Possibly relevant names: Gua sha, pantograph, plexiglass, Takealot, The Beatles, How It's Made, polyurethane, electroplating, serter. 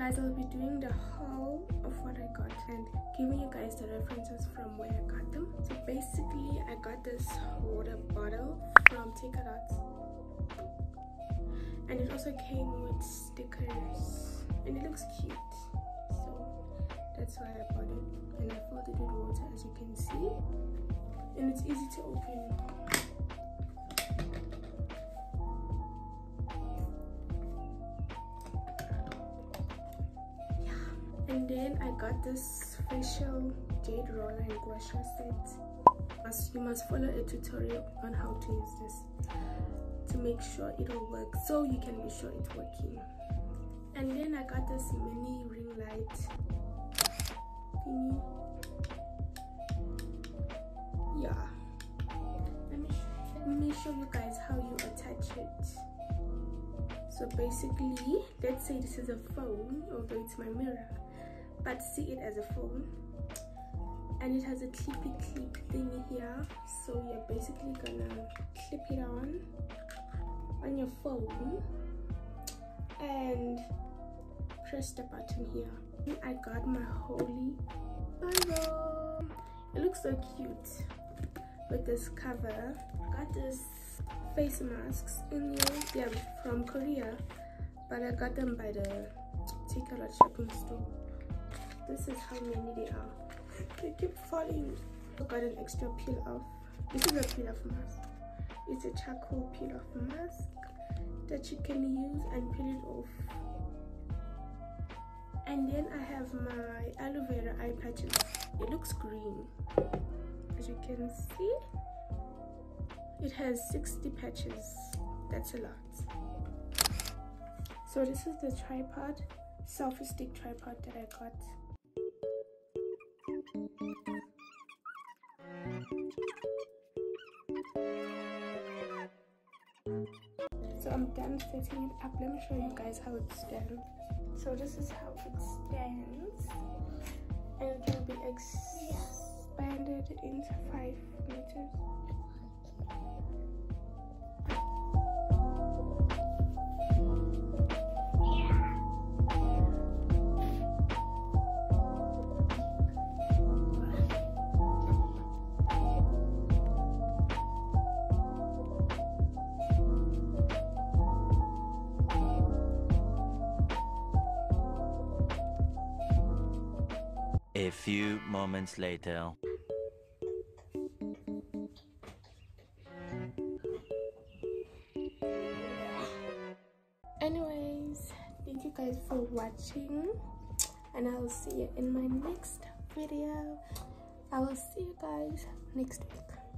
guys, I'll be doing the haul of what I got and giving you guys the references from where I got them. So basically, I got this water bottle from Takealot, and it also came with stickers, and it looks cute. That's why I bought it, and I filled it with water, as you can see, and it's easy to open. Yeah. And then I got this facial jade roller and gua sha set. You must follow a tutorial on how to use this to make sure it will work, so you can be sure it's working. And then I got this mini ring light. Yeah, let me show you guys how you attach it. So basically, let's say this is a phone, although it's my mirror, but see it as a phone, and it has a clippy clip thingy here. So you're basically gonna clip it on your phone and press the button here. I got my holy Bible. It looks so cute with this cover. I got this face masks in here. They're from Korea, but I got them by the Takealot shopping store. This is how many they are. They keep falling. I got an extra peel off. This is a peel off mask. It's a charcoal peel off mask that you can use and peel it off. And then I have my aloe vera eye patches. It looks green, as you can see. It has 60 patches. That's a lot. So this is the tripod, selfie stick tripod that I got. So I'm done setting it up. Let me show you guys how it's done. So this is how it stands, and it can be expanded into 5 meters. A few moments later. Anyways, thank you guys for watching, and I'll see you in my next video. I will see you guys next week.